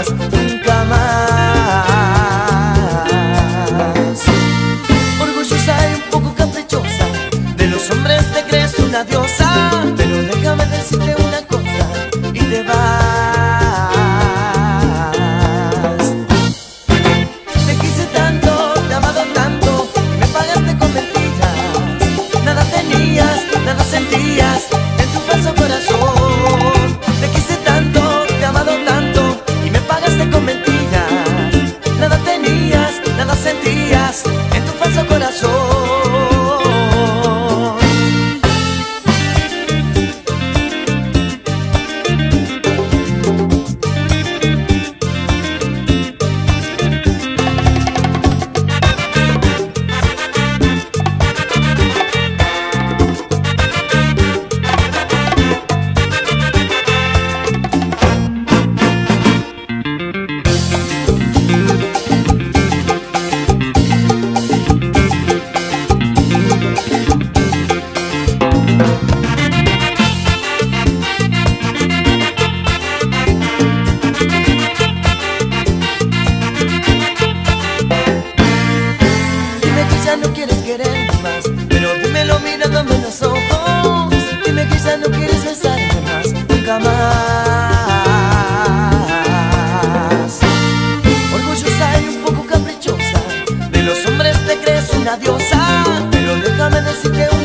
más, nunca más. Orgullosa y un poco caprichosa, de los hombres te crees una diosa, pero déjame decirte una cosa y te vas. Te quise tanto, te amaba tanto, que me pagaste con mentiras. Nada tenías, nada sentías en tu falso corazón. En tu falso corazón. No quieres quererme más, pero dímelo mirándome en los ojos. Dime que ya no quieres besarme más, nunca más. Orgullosa y un poco caprichosa, de los hombres te crees una diosa, pero déjame decirte una